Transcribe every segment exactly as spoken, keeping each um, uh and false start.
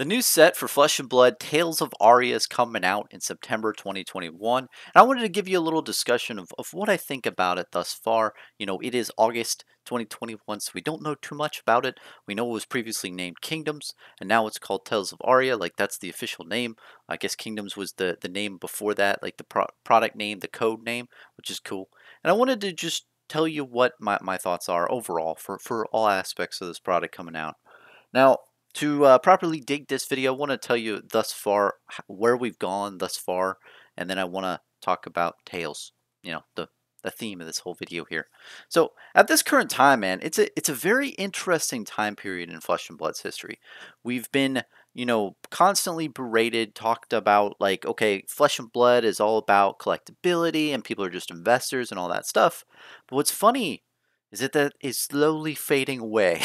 The new set for Flesh and Blood, Tales of Aria, is coming out in September twenty twenty-one. And I wanted to give you a little discussion of, of what I think about it thus far. You know, it is August twenty twenty-one, so we don't know too much about it. We know it was previously named Kingdoms, and now it's called Tales of Aria. Like, that's the official name. I guess Kingdoms was the, the name before that, like the pro product name, the code name, which is cool. And I wanted to just tell you what my, my thoughts are overall for, for all aspects of this product coming out. Now, to uh, properly dig this video, I want to tell you thus far where we've gone thus far, and then I want to talk about Tales, you know, the, the theme of this whole video here. So at this current time, man, it's a, it's a very interesting time period in Flesh and Blood's history. We've been, you know, constantly berated, talked about like, okay, Flesh and Blood is all about collectability and people are just investors and all that stuff. But what's funny is it that it's slowly fading away,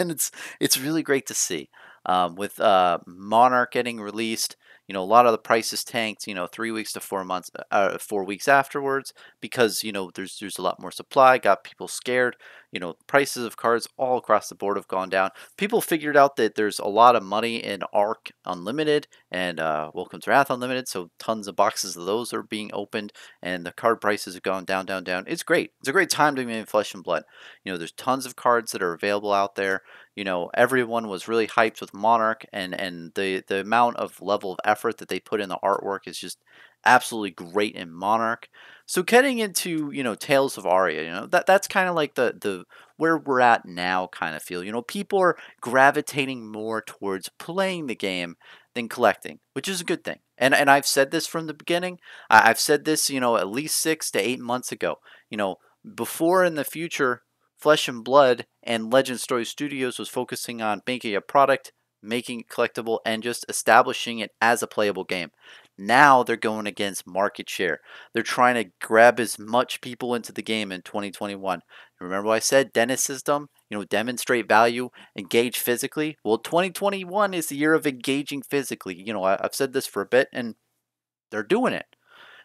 and it's it's really great to see. Um, with uh, Monarch getting released, you know, a lot of the prices tanked. You know, three weeks to four months, uh, four weeks afterwards, because you know there's there's a lot more supply. Got people scared. You know, prices of cards all across the board have gone down. People figured out that there's a lot of money in Ark Unlimited and uh, Welcome to Rathe Unlimited, so tons of boxes of those are being opened, and the card prices have gone down, down, down. It's great. It's a great time to be in Flesh and Blood. You know, there's tons of cards that are available out there. You know, everyone was really hyped with Monarch, and, and the, the amount of level of effort that they put in the artwork is just absolutely great in Monarch. So getting into, you know, Tales of Aria, you know, that that's kind of like the the where we're at now kind of feel. You know, people are gravitating more towards playing the game than collecting, which is a good thing. And and I've said this from the beginning. I've said this, you know, at least six to eight months ago. You know, before in the future, Flesh and Blood and Legend Story Studios was focusing on making a product, making it collectible, and just establishing it as a playable game. Now they're going against market share. They're trying to grab as much people into the game in twenty twenty-one. Remember what I said, Dennisism, you know, demonstrate value, engage physically. Well, twenty twenty-one is the year of engaging physically. You know, I've said this for a bit, and they're doing it.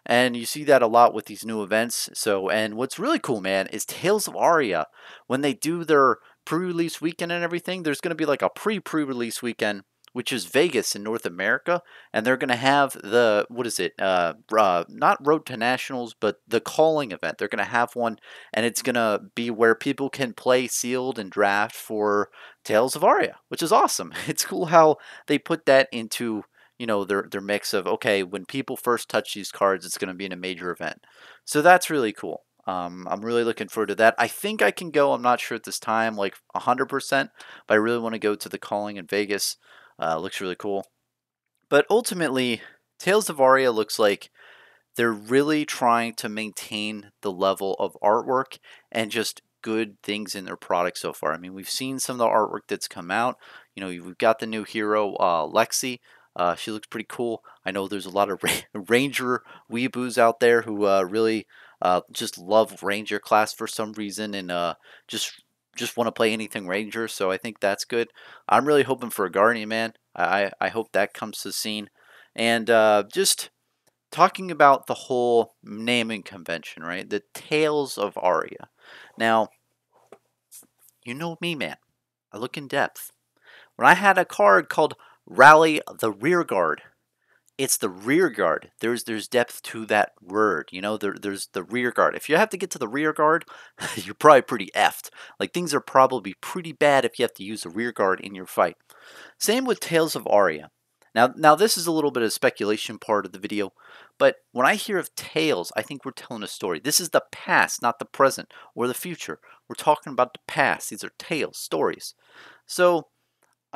And you see that a lot with these new events. So, and what's really cool, man, is Tales of Aria, when they do their pre-release weekend and everything, there's going to be like a pre-pre-release weekend, which is Vegas in North America, and they're going to have the, what is it, uh, uh, not Road to Nationals, but the Calling event. They're going to have one, and it's going to be where people can play sealed and draft for Tales of Aria, which is awesome. It's cool how they put that into, you know, their, their mix of, okay, when people first touch these cards, it's going to be in a major event. So that's really cool. Um, I'm really looking forward to that. I think I can go, I'm not sure at this time, like one hundred percent, but I really want to go to the Calling in Vegas. Uh, looks really cool. But ultimately, Tales of Aria looks like they're really trying to maintain the level of artwork and just good things in their product so far. I mean, we've seen some of the artwork that's come out. You know, we've got the new hero, uh, Lexi. Uh, she looks pretty cool. I know there's a lot of ra Ranger weeboos out there who uh, really uh, just love Ranger class for some reason and uh, just just want to play anything Ranger. So I think that's good. I'm really hoping for a Guardian, man. I, I hope that comes to the scene. And uh, just talking about the whole naming convention, right? The Tales of Aria. Now, you know me, man. I look in depth. When I had a card called Rally the Rearguard. It's the rearguard. There's there's depth to that word. You know, there, there's the rearguard. If you have to get to the rearguard, you're probably pretty effed. Like, things are probably pretty bad if you have to use a rearguard in your fight. Same with Tales of Aria. Now, now this is a little bit of speculation part of the video, but when I hear of Tales, I think we're telling a story. This is the past, not the present or the future. We're talking about the past. These are tales, stories. So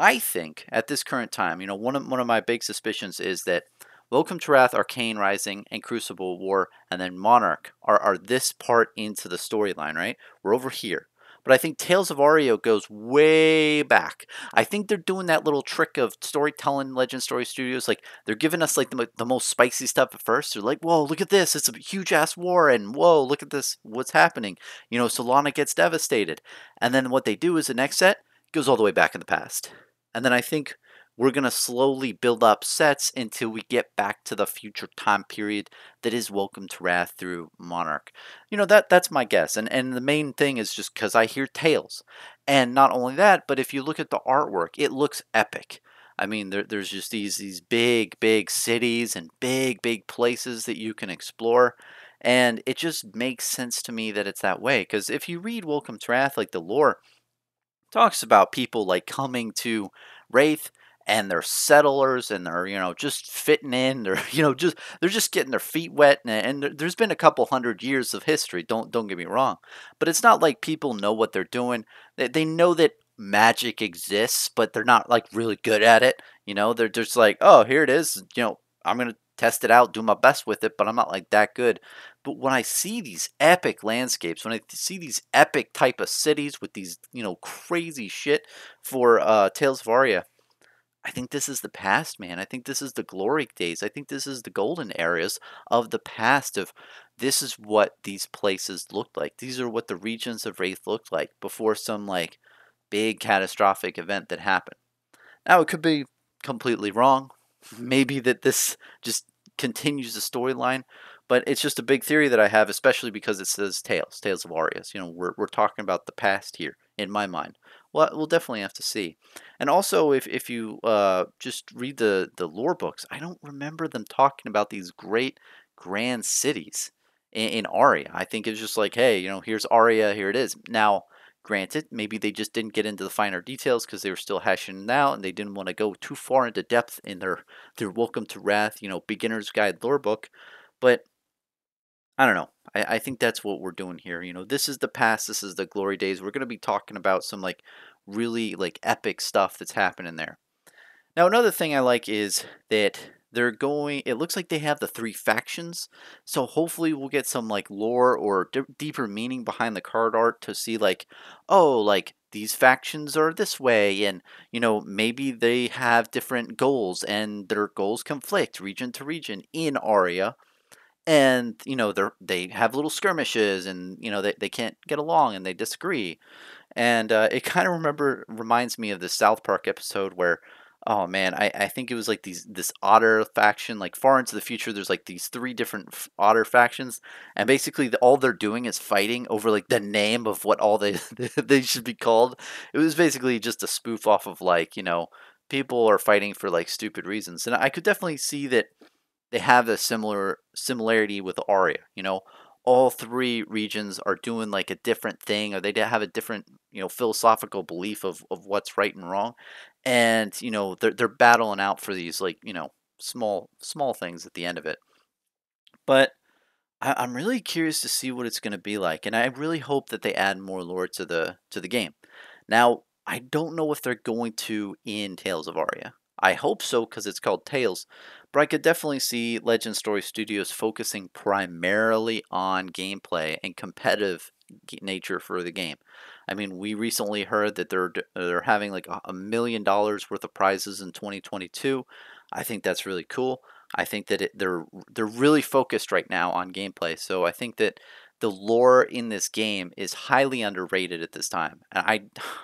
I think at this current time, you know, one of one of my big suspicions is that Welcome to Rathe, Arcane Rising, and Crucible War, and then Monarch are, are this part into the storyline, right? We're over here. But I think Tales of Aria goes way back. I think they're doing that little trick of storytelling, Legend Story Studios. Like, they're giving us like the, the most spicy stuff at first. They're like, whoa, look at this. It's a huge ass war. And whoa, look at this. What's happening? You know, Solana gets devastated. And then what they do is the next set goes all the way back in the past. And then I think we're going to slowly build up sets until we get back to the future time period that is Welcome to Rathe through Monarch. You know, that that's my guess. And, and the main thing is just because I hear Tales. And not only that, but if you look at the artwork, it looks epic. I mean, there, there's just these these big, big cities and big, big places that you can explore. And it just makes sense to me that it's that way. Because if you read Welcome to Rathe, like the lore talks about people like coming to Wraith and they're settlers and they're, you know, just fitting in. They're, you know, just they're just getting their feet wet. And, and there, there's been a couple hundred years of history. Don't don't get me wrong. But it's not like people know what they're doing. They, they know that magic exists, but they're not like really good at it. You know, they're just like, oh, here it is. You know, I'm going to test it out, do my best with it, but I'm not like that good. But when I see these epic landscapes, when I see these epic type of cities with these, you know, crazy shit for uh, Tales of Aria, I think this is the past, man. I think this is the glory days. I think this is the golden eras of the past of this is what these places looked like. These are what the regions of Wraith looked like before some like big catastrophic event that happened. Now, it could be completely wrong. Maybe that this just continues the storyline, but it's just a big theory that I have, especially because it says Tales, Tales of Aria. You know, we're, we're talking about the past here, in my mind. Well, we'll definitely have to see. And also, if, if you uh, just read the, the lore books, I don't remember them talking about these great, grand cities in, in Aria. I think it's just like, hey, you know, here's Aria, here it is. Now, granted, maybe they just didn't get into the finer details because they were still hashing it out and they didn't want to go too far into depth in their, their Welcome to Rathe, you know, beginner's guide lore book. But I don't know. I, I think that's what we're doing here. You know, this is the past. This is the glory days. We're going to be talking about some like really like epic stuff that's happening there. Now, another thing I like is that they're going, it looks like they have the three factions, so hopefully we'll get some like lore or d deeper meaning behind the card art to see like, oh, like these factions are this way and, you know, maybe they have different goals and their goals conflict region to region in Aria. And, you know, they're, they have little skirmishes and, you know, they, they can't get along and they disagree. And uh, it kind of remember reminds me of the South Park episode where, oh man, I, I think it was like these this otter faction, like far into the future, there's like these three different otter factions. And basically the, all they're doing is fighting over like the name of what all they, they should be called. It was basically just a spoof off of like, you know, people are fighting for like stupid reasons. And I could definitely see that they have a similar similarity with Aria. You know, all three regions are doing like a different thing, or they have a different, you know, philosophical belief of, of what's right and wrong. And, you know, they're, they're battling out for these, like, you know, small, small things at the end of it. But I, I'm really curious to see what it's going to be like. And I really hope that they add more lore to the, to the game. Now, I don't know if they're going to in Tales of Aria. I hope so, because it's called Tales, but I could definitely see Legend Story Studios focusing primarily on gameplay and competitive nature for the game. I mean, we recently heard that they're they're having like a million dollars worth of prizes in twenty twenty-two. I think that's really cool. I think that it, they're they're really focused right now on gameplay, so I think that the lore in this game is highly underrated at this time. And I,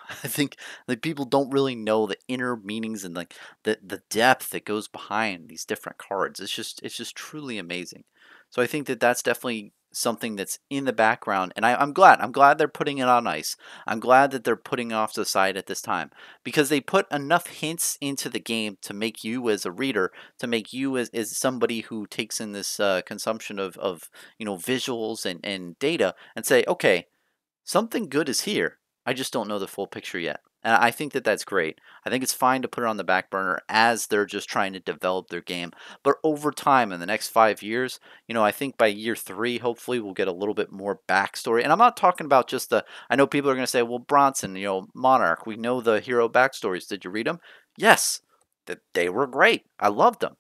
I think that people don't really know the inner meanings and like the, the depth that goes behind these different cards. It's just, it's just truly amazing. So I think that that's definitely something that's in the background. And I, I'm glad, I'm glad they're putting it on ice. I'm glad that they're putting it off to the side at this time, because they put enough hints into the game to make you as a reader, to make you as, as somebody who takes in this uh, consumption of, of, you know, visuals and, and data and say, okay, something good is here. I just don't know the full picture yet. And I think that that's great. I think it's fine to put it on the back burner as they're just trying to develop their game. But over time, in the next five years, you know, I think by year three, hopefully we'll get a little bit more backstory. And I'm not talking about just the, I know people are going to say, well, Bronson, you know, Monarch, we know the hero backstories. Did you read them? Yes, they were great. I loved them.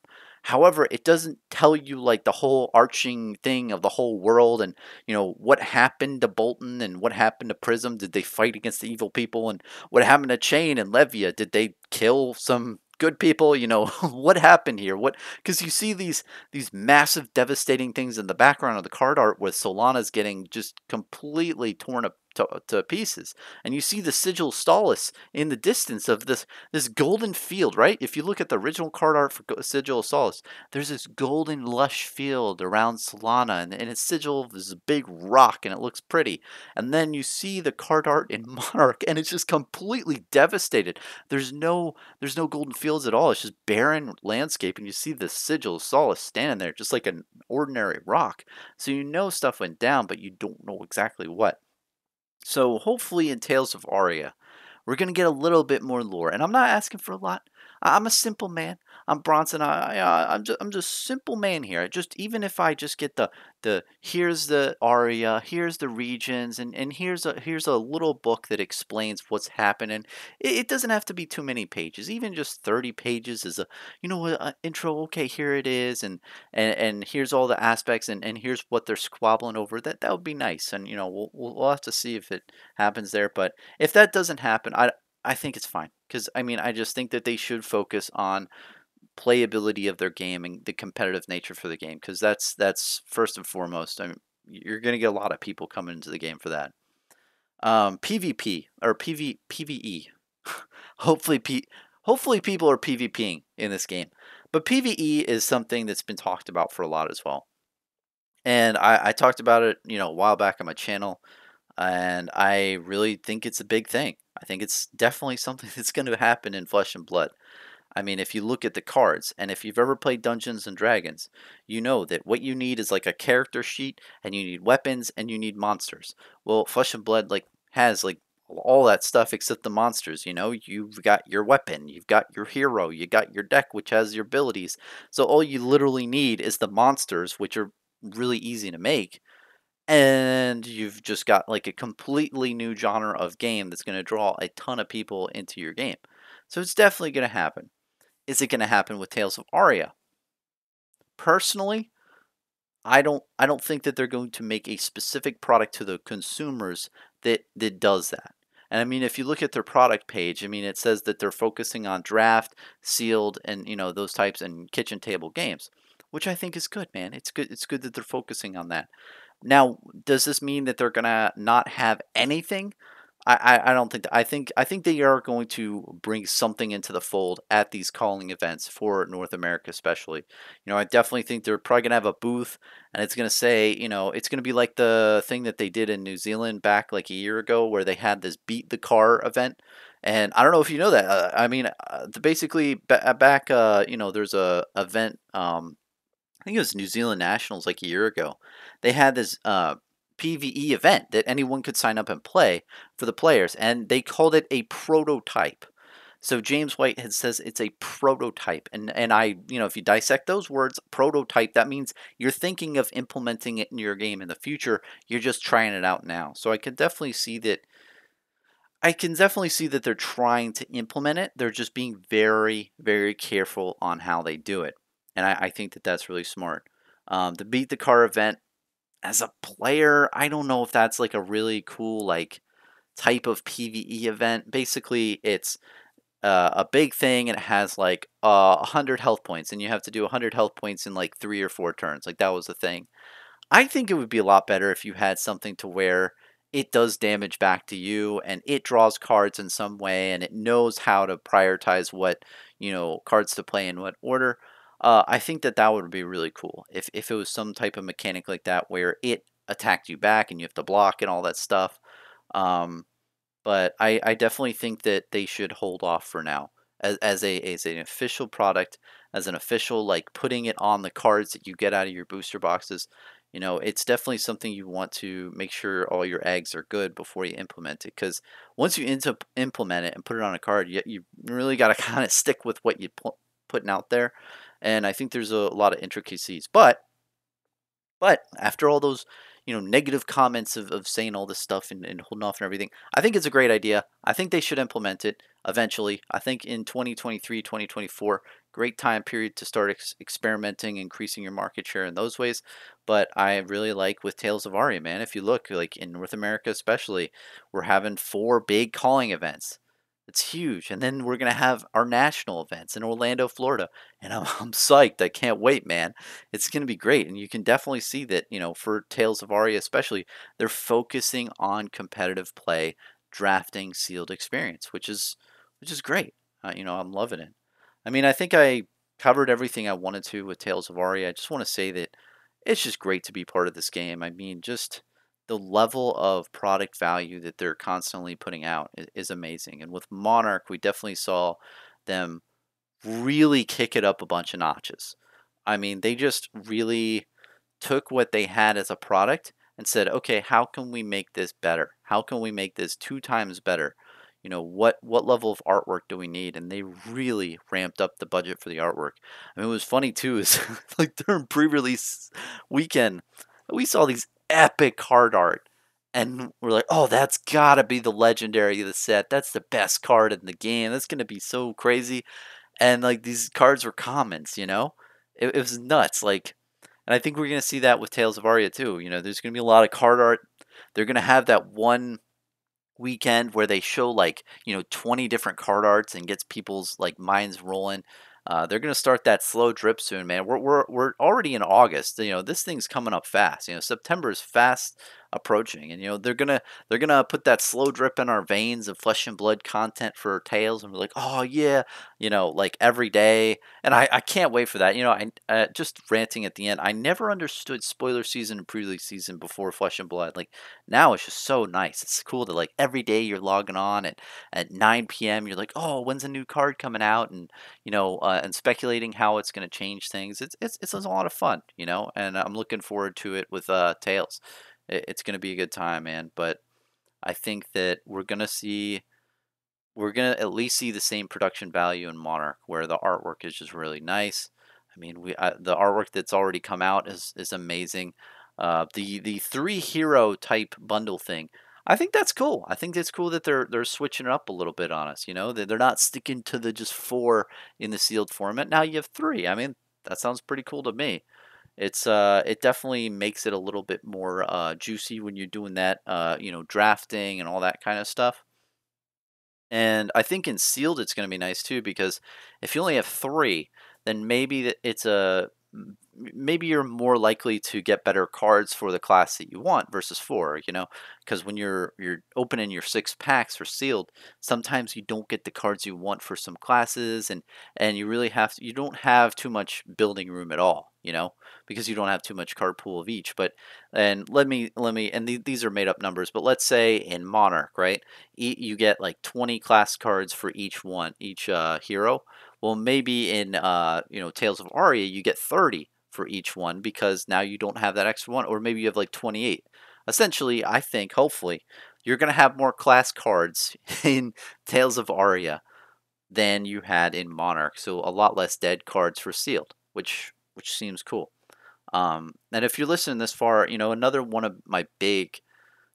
However, it doesn't tell you like the whole arching thing of the whole world and, you know, what happened to Bolton and what happened to Prism. Did they fight against the evil people? And what happened to Chain and Levia? Did they kill some good people? You know, what happened here? What? Because you see these these massive devastating things in the background of the card art with Solana's getting just completely torn up, to, to pieces. And you see the Sigil of Solace in the distance of this, this golden field, right? If you look at the original card art for Sigil of Solace, there's this golden lush field around Solana, and, and its sigil is a big rock, and it looks pretty. And then you see the card art in Monarch, and it's just completely devastated. There's no, there's no golden fields at all. It's just barren landscape, and you see the Sigil of Solace standing there just like an ordinary rock. So you know stuff went down, but you don't know exactly what. So hopefully in Tales of Aria, we're going to get a little bit more lore. And I'm not asking for a lot. I'm a simple man. I'm Bronson. I, I, I'm just, I'm just simple man here. Just even if I just get the, the here's the Aria, here's the regions, and and here's a here's a little book that explains what's happening. It, it doesn't have to be too many pages. Even just thirty pages is a you know an intro. Okay, here it is, and and and here's all the aspects, and and here's what they're squabbling over. That that would be nice, and you know we'll we'll have to see if it happens there. But if that doesn't happen, I I think it's fine, because I mean I just think that they should focus on playability of their game and the competitive nature for the game, because that's that's first and foremost. I mean, you're going to get a lot of people coming into the game for that. Um, PvP or PV PvE. hopefully, P hopefully people are PvPing in this game, but PvE is something that's been talked about for a lot as well. And I, I talked about it, you know, a while back on my channel, and I really think it's a big thing. I think it's definitely something that's going to happen in Flesh and Blood. I mean, if you look at the cards, and if you've ever played Dungeons and Dragons, you know that what you need is like a character sheet, and you need weapons, and you need monsters. Well, Flesh and Blood like has like all that stuff except the monsters. You know, you've got your weapon, you've got your hero, you got your deck, which has your abilities. So all you literally need is the monsters, which are really easy to make. And you've just got like a completely new genre of game that's going to draw a ton of people into your game. So it's definitely going to happen. Is it going to happen with Tales of Aria? Personally, I don't I don't think that they're going to make a specific product to the consumers that that does that. And I mean, if you look at their product page, I mean, it says that they're focusing on draft, sealed, and you know those types, and kitchen table games, which I think is good, man. It's good. It's good that they're focusing on that. Now, does this mean that they're gonna not have anything? I, I don't think that, I think I think they are going to bring something into the fold at these calling events for North America, especially. You know, I definitely think they're probably gonna have a booth, and it's gonna say, you know, it's gonna be like the thing that they did in New Zealand back like a year ago, where they had this Beat the Car event. And I don't know if you know that. Uh, I mean, uh, the basically ba back, uh, you know, there's a event. Um, I think it was New Zealand Nationals like a year ago. They had this Uh, P V E event that anyone could sign up and play for the players, and they called it a prototype. So James White had says it's a prototype, and and I you know if you dissect those words, prototype, that means you're thinking of implementing it in your game in the future, you're just trying it out now. So I could definitely see that I can definitely see that they're trying to implement it. They're just being very, very careful on how they do it, and I, I think that that's really smart. Um, the Beat the Car event, as a player, I don't know if that's like a really cool like type of P V E event. Basically, it's uh, a big thing, and it has like a uh, hundred health points, and you have to do a hundred health points in like three or four turns. Like that was the thing. I think it would be a lot better if you had something to where it does damage back to you, and it draws cards in some way, and it knows how to prioritize what you know cards to play in what order. Uh, I think that that would be really cool if, if it was some type of mechanic like that where it attacked you back and you have to block and all that stuff. Um, but I, I definitely think that they should hold off for now as, as, a, as an official product, as an official, like putting it on the cards that you get out of your booster boxes. You know, it's definitely something you want to make sure all your eggs are good before you implement it. Because once you into, implement it and put it on a card, you, you really got to kind of stick with what you put putting out there, and I think there's a lot of intricacies, but but after all those you know negative comments of, of saying all this stuff and, and holding off and everything, I think it's a great idea. I think they should implement it eventually. I think in twenty twenty-three twenty twenty-four, great time period to start ex experimenting, increasing your market share in those ways. But I really like with Tales of Aria, man, if you look like in North America especially, we're having four big calling events. It's huge. And then we're going to have our national events in Orlando, Florida. And I'm, I'm psyched. I can't wait, man. It's going to be great. And you can definitely see that, you know, for Tales of Aria especially, they're focusing on competitive play, drafting, sealed experience, which is which is great. Uh, you know, I'm loving it. I mean, I think I covered everything I wanted to with Tales of Aria. I just want to say that it's just great to be part of this game. I mean, just the level of product value that they're constantly putting out is amazing. And with Monarch, we definitely saw them really kick it up a bunch of notches. I mean, they just really took what they had as a product and said, okay, how can we make this better? How can we make this two times better? You know, what, what level of artwork do we need? And they really ramped up the budget for the artwork. I mean, what was funny too is like during pre-release weekend, we saw these epic card art. And we're like, oh, that's got to be the legendary of the set. That's the best card in the game. That's going to be so crazy. And like these cards were commons, you know? It, it was nuts. Like, and I think we're going to see that with Tales of Aria too. You know, there's going to be a lot of card art. They're going to have that one weekend where they show like, you know, twenty different card arts and gets people's like minds rolling. Uh, they're going to start that slow drip soon, man. We're, we're, we're already in August. You know, this thing's coming up fast. You know, September is fast approaching. And, you know, they're going to they're gonna put that slow drip in our veins of Flesh and Blood content for Tales. And we're like, oh, yeah, you know, like every day. And I, I can't wait for that. You know, I uh, just ranting at the end, I never understood spoiler season and pre-release season before Flesh and Blood. Like, now it's just so nice. It's cool that, like, every day you're logging on at, at nine p m You're like, oh, when's a new card coming out? And, you know, uh, and speculating how it's going to change things. It's, it's it's a lot of fun, you know, and I'm looking forward to it with uh, Tales. It, it's going to be a good time, man. But I think that we're going to see, we're going to at least see the same production value in Monarch, where the artwork is just really nice. I mean, we I, the artwork that's already come out is, is amazing. Uh, the, the three hero type bundle thing, I think that's cool. I think it's cool that they're they're switching it up a little bit on us. You know, they're not sticking to the just four in the sealed format. Now you have three. I mean, that sounds pretty cool to me. It's uh, it definitely makes it a little bit more uh, juicy when you're doing that. Uh, you know, drafting and all that kind of stuff. And I think in sealed, it's going to be nice too, because if you only have three, then maybe it's a maybe you're more likely to get better cards for the class that you want versus four, you know, because when you're you're opening your six packs for sealed, sometimes you don't get the cards you want for some classes, and and you really have to, you don't have too much building room at all, you know, because you don't have too much card pool of each. But and let me let me and th these are made up numbers, but let's say in Monarch, right, e you get like twenty class cards for each one, each uh, hero. Well, maybe in uh, you know, Tales of Aria, you get thirty for each one, because now you don't have that extra one, or maybe you have like twenty-eight. Essentially, I think, hopefully, you're going to have more class cards in Tales of Aria than you had in Monarch, so a lot less dead cards for sealed, which which seems cool. Um, and if you're listening this far, you know, another one of my big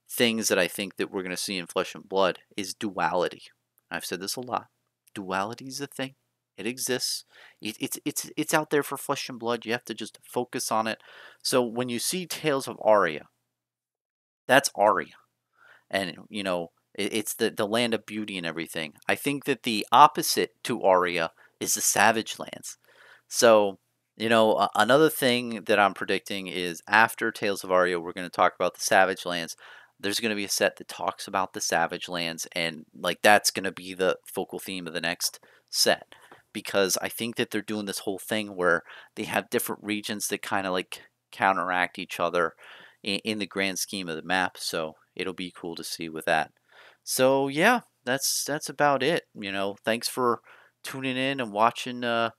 things that I think that we're going to see in Flesh and Blood is duality. I've said this a lot. Duality is a thing. It exists. It, it's it's it's out there for Flesh and Blood. You have to just focus on it. So when you see Tales of Aria, that's Aria, and you know it, it's the the land of beauty and everything. I think that the opposite to Aria is the Savage Lands. So you know uh, another thing that I'm predicting is after Tales of Aria, we're going to talk about the Savage Lands. There's going to be a set that talks about the Savage Lands, and like that's going to be the focal theme of the next set. Because I think that they're doing this whole thing where they have different regions that kind of like counteract each other in, in the grand scheme of the map. So it'll be cool to see with that. So yeah, that's that's about it. You know, thanks for tuning in and watching uh,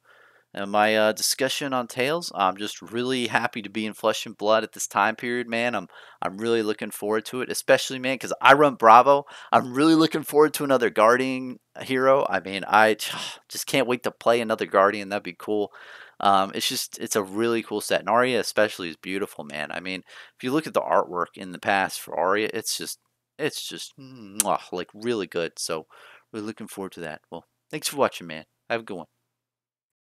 my uh, discussion on Tales. I'm just really happy to be in Flesh and Blood at this time period, man. I'm I'm really looking forward to it, especially man, because I run Bravo. I'm really looking forward to another Guardian hero. I mean, I just can't wait to play another Guardian. That'd be cool. Um, it's just, it's a really cool set. And Aria especially is beautiful, man. I mean, if you look at the artwork in the past for Aria, it's just, it's just mwah, like really good. So we're looking forward to that. Well, thanks for watching, man. Have a good one.